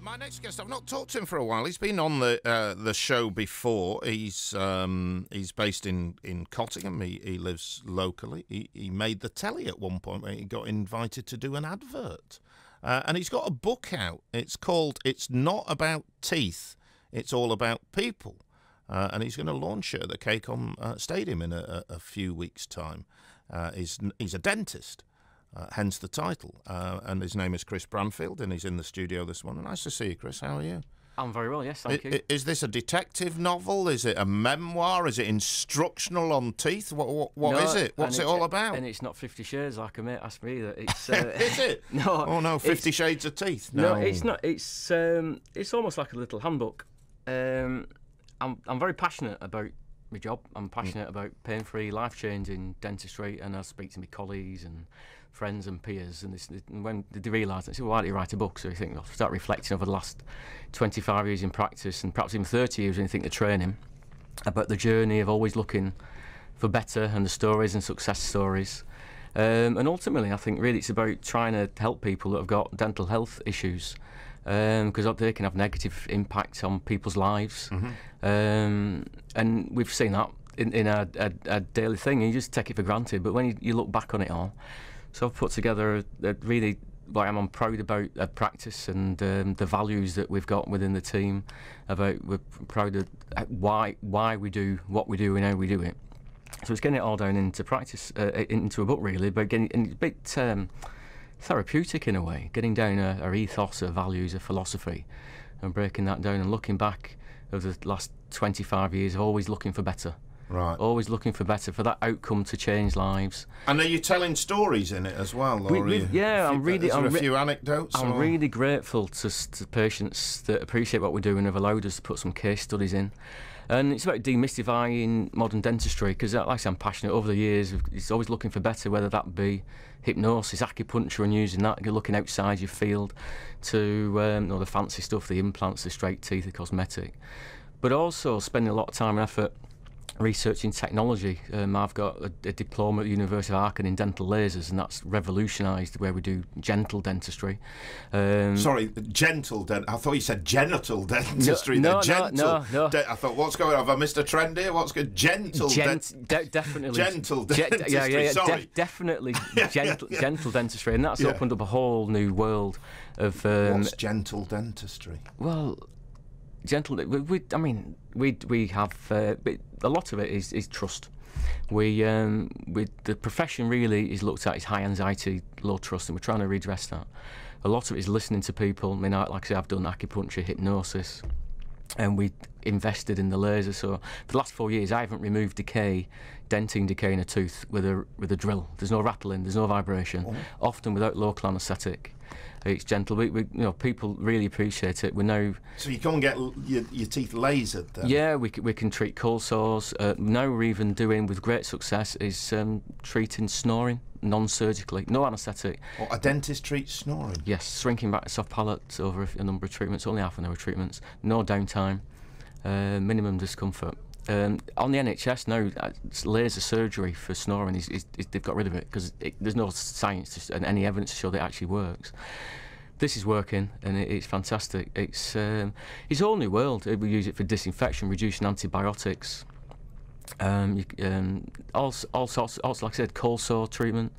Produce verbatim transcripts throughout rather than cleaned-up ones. my next guest, I've not talked to him for a while. He's been on the uh, the show before. He's um, he's based in, in Cottingham. He, he lives locally. He, he made the telly at one point when he got invited to do an advert. Uh, and he's got a book out. It's called It's Not About Teeth, It's All About People. Uh, and he's going to launch it at the K C O M uh, Stadium in a, a few weeks' time. Uh, he's, he's a dentist. Uh, hence the title, uh, and his name is Chris Branfield, and he's in the studio this morning. Nice to see you, Chris. How are you? I'm very well, yes, thank I, you. Is this a detective novel? Is it a memoir? Is it instructional on teeth? What What, what no, is it? What's it all about? And it's not Fifty Shades, like a mate asked me either. It's, uh, is it? No. Oh no, Fifty Shades of Teeth. No. no, it's not. It's um, it's almost like a little handbook. Um, I'm I'm very passionate about my job. I'm passionate mm. about pain-free, life-changing dentistry, and I speak to my colleagues and friends and peers, and, this, and when they realise that, they say, well, why don't you write a book? So you think, well, start reflecting over the last twenty-five years in practice, and perhaps even thirty years when you think of training, about the journey of always looking for better, and the stories and success stories. Um, and ultimately, I think really it's about trying to help people that have got dental health issues, because um, they can have negative impacts on people's lives. Mm-hmm. um, and we've seen that in, in our, our, our daily thing, and you just take it for granted, but when you, you look back on it all, so I've put together a, a really, like, I'm, I'm proud about our practice and um, the values that we've got within the team, about we're proud of why, why we do what we do and how we do it. So it's getting it all down into practice, uh, into a book really, but getting and it's a bit um, therapeutic in a way, getting down our, our ethos, our values, our philosophy, and breaking that down and looking back over the last twenty-five years of always looking for better. Right. Always looking for better, for that outcome to change lives. And are you telling stories in it as well, or we, we, you, yeah, I'm really. I'm a few anecdotes. I'm or? really grateful to, to patients that appreciate what we do and have allowed us to put some case studies in. And it's about demystifying modern dentistry, because, like I say, I'm passionate over the years. It's always looking for better, whether that be hypnosis, acupuncture, and using that. You're looking outside your field to um, you know, the fancy stuff, the implants, the straight teeth, the cosmetic, but also spending a lot of time and effort researching technology. Um, I've got a, a diploma at the University of Auckland in dental lasers, and that's revolutionised where we do gentle dentistry. Um, Sorry, gentle dent. I thought you said genital dentistry. No, no, gentle no, no, no. I thought, what's going on? Have I missed a trend here? What's good? Gentle Gen de definitely. Gentle dentistry. Ge yeah, yeah, yeah. Sorry. De definitely gentle, yeah. gentle dentistry, and that's yeah. opened up a whole new world of. Um, what's gentle dentistry? Well. Gentle. We, we, I mean, we we have uh, a lot of it is, is trust. We um, we the profession really is looked at as high anxiety, low trust, and we're trying to redress that. A lot of it is listening to people. I mean, I, like I say, I've done acupuncture, hypnosis, and we invested in the laser. So for the last four years, I haven't removed decay, denting decay in a tooth with a with a drill. There's no rattling. There's no vibration. Mm-hmm. Often without local anaesthetic. It's gentle. We, we, you know, people really appreciate it. We're now. So you can't get l your, your teeth lasered then. Yeah, we c we can treat cold sores. Uh, now we're even doing with great success is um, treating snoring non-surgically, no anaesthetic. Well, a dentist treats snoring. Yes, shrinking back soft palate over a, a number of treatments, only half an hour treatments, no downtime, uh, minimum discomfort. Um, on the N H S now, uh, laser surgery for snoring, is, is, is they've got rid of it because there's no science and any evidence to show that it actually works. This is working, and it, it's fantastic. It's um, it's a whole new world. We use it for disinfection, reducing antibiotics, um, you, um, all, all sorts, also, like I said, cold sore treatment,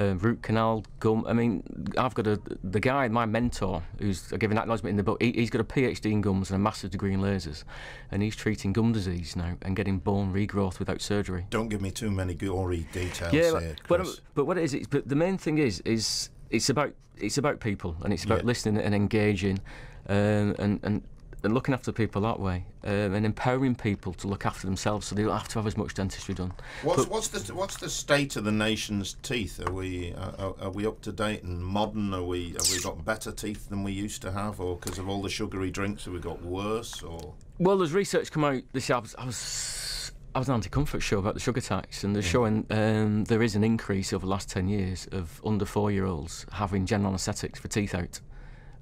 uh, root canal, gum. I mean, I've got a, the guy, my mentor, who's given acknowledgement in the book, he, he's got a PhD in gums and a master's degree in lasers, and he's treating gum disease now and getting bone regrowth without surgery. Don't give me too many gory details yeah, here, but, Chris. But what it is, it's, but the main thing is, is it's about, it's about people, and it's about yeah. listening and engaging, um, and, and And looking after people that way, um, and empowering people to look after themselves, so they don't have to have as much dentistry done. What's, but, what's the what's the state of the nation's teeth? Are we are, are we up to date and modern? Are we have we got better teeth than we used to have, or because of all the sugary drinks, have we got worse? Or well, there's research come out this year. I was I was, I was on an anti-comfort show about the sugar tax, and they're yeah. showing um, there is an increase over the last ten years of under four-year-olds having general anaesthetics for teeth out.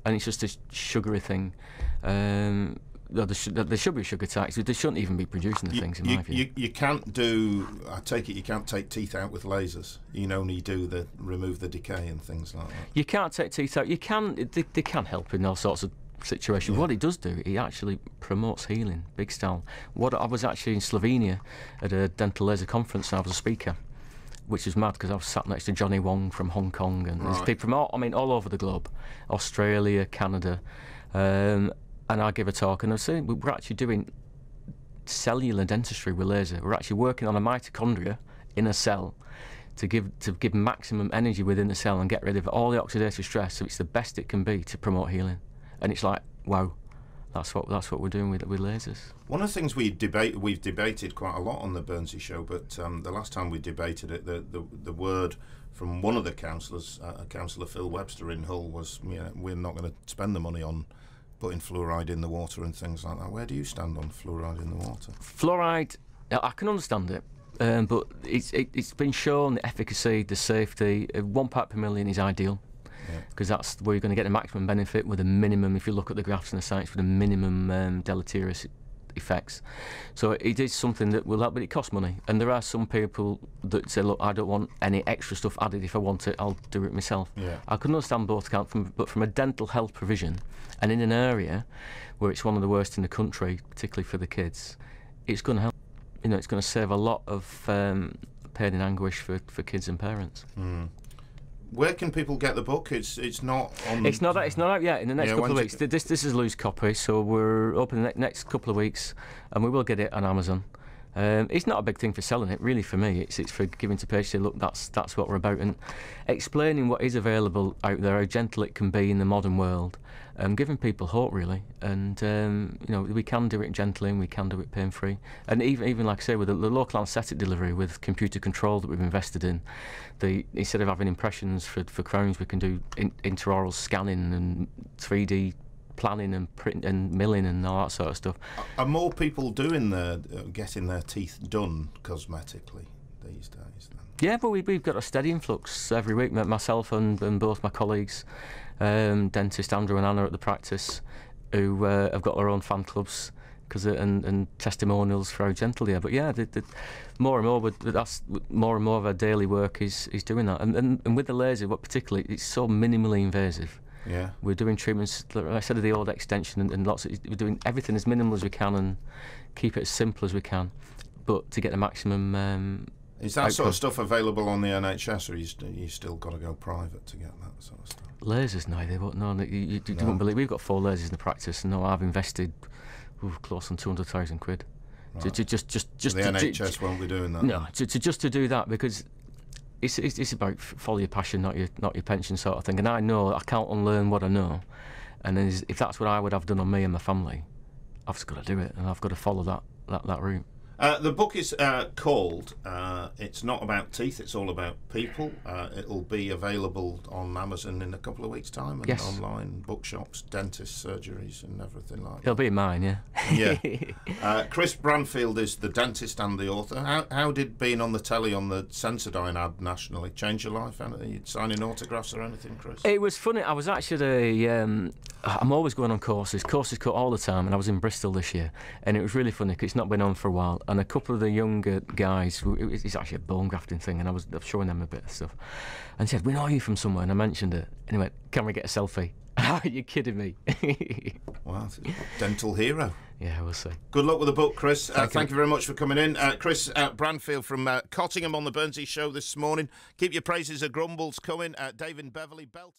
And it's just a sugary thing. Um, there, should, there should be a sugar tax. They shouldn't even be producing the you, things, in you, my view. You, you can't do. I take it you can't take teeth out with lasers. You can only do the remove the decay and things like that. You can't take teeth out. You can. They, they can help in all sorts of situation. Yeah. What it does do, it actually promotes healing, big style. What I was actually in Slovenia at a dental laser conference and I was a speaker, which is mad because I was sat next to Johnny Wong from Hong Kong and right. there's people from all, I mean, all over the globe, Australia, Canada, um, and I give a talk and I was saying we were actually doing cellular dentistry with laser. We're actually working on a mitochondria in a cell to give to give maximum energy within the cell and get rid of all the oxidative stress, so it's the best it can be to promote healing. And it's like, wow, that's what that's what we're doing with with lasers. One of the things we debate we've debated quite a lot on the Bernsey show, but um, the last time we debated it, the the, the word from one of the councillors, uh, councillor Phil Webster in Hull, was, you know, we're not going to spend the money on putting fluoride in the water and things like that. Where do you stand on fluoride in the water? Fluoride, I can understand it. Um, but it's, it, it's been shown the efficacy, the safety. Uh, one part per million is ideal because yeah. that's where you're going to get the maximum benefit with a minimum, if you look at the graphs and the science, with a minimum um, deleterious effects. So it is something that will help, but it costs money. And there are some people that say, look, I don't want any extra stuff added. If I want it, I'll do it myself. Yeah. I couldn't understand both accounts, but from a dental health provision and in an area where it's one of the worst in the country, particularly for the kids, it's going to help. You know, it's going to save a lot of um, pain and anguish for, for kids and parents. Mm. Where can people get the book? It's it's not on. It's not. It's not out yet. In the next yeah, couple of weeks, this this is loose copy, so we're open the next couple of weeks, and we will get it on Amazon. Um, it's not a big thing for selling it, really. For me, it's it's for giving to patients. Say, look, that's that's what we're about, and explaining what is available out there, how gentle it can be in the modern world, um, giving people hope, really. And um, you know, we can do it gently, and we can do it pain-free. And even even like I say, with the, the local anaesthetic delivery, with computer control that we've invested in, the instead of having impressions for for crowns, we can do in, intraoral scanning and three D. Planning and print and milling and all that sort of stuff. Are more people doing their uh, getting their teeth done cosmetically these days? Then? Yeah, but we, we've got a steady influx every week. Myself and, and both my colleagues, um, dentist Andrew and Anna at the practice, who uh, have got their own fan clubs because and, and testimonials for how gentle they are. But yeah, the, the, more and more with, that's more and more of our daily work is is doing that. And and, and with the laser, what particularly, it's so minimally invasive. Yeah, we're doing treatments. Like I said, of the old extension and, and lots of, we're doing everything as minimal as we can and keep it as simple as we can, but to get the maximum. Um, Is that outcome. Sort of stuff available on the N H S, or you, st you still got to go private to get that sort of stuff? Lasers, no, they won't. No, you, you, you no. won't believe we've got four lasers in the practice. No, I've invested ooh, close on two hundred thousand quid. Right. To, to just, just, just the to, N H S to, won't be doing that. No, to, to just to do that because. It's, it's, it's about follow your passion, not your not your pension sort of thing. And I know I can't unlearn what I know. And if that's what I would have done on me and my family, I've just got to do it, and I've got to follow that that, that route. Uh, the book is uh, called uh, It's Not About Teeth, It's All About People. Uh, it'll be available on Amazon in a couple of weeks' time, and yes. online bookshops, dentists, surgeries and everything like that. It'll be mine, yeah. Yeah. Uh, Chris Branfield is the dentist and the author. How, how did being on the telly on the Sensodyne ad nationally change your life? Anna? Are you signing autographs or anything, Chris? It was funny. I was actually... Um, I'm always going on courses. Courses cut all the time, and I was in Bristol this year, and it was really funny because it's not been on for a while. And a couple of the younger guys, it's actually a bone grafting thing, and I was showing them a bit of stuff, and said, "We know you from somewhere," and I mentioned it, and he went, "Can we get a selfie?" Are you kidding me? Wow, dental hero. Yeah, we'll see. Good luck with the book, Chris. Thank, uh, thank you. you very much for coming in. Uh, Chris uh, Branfield from uh, Cottingham on the Bernsey show this morning. Keep your praises of grumbles coming. Uh, David Beverley Belt.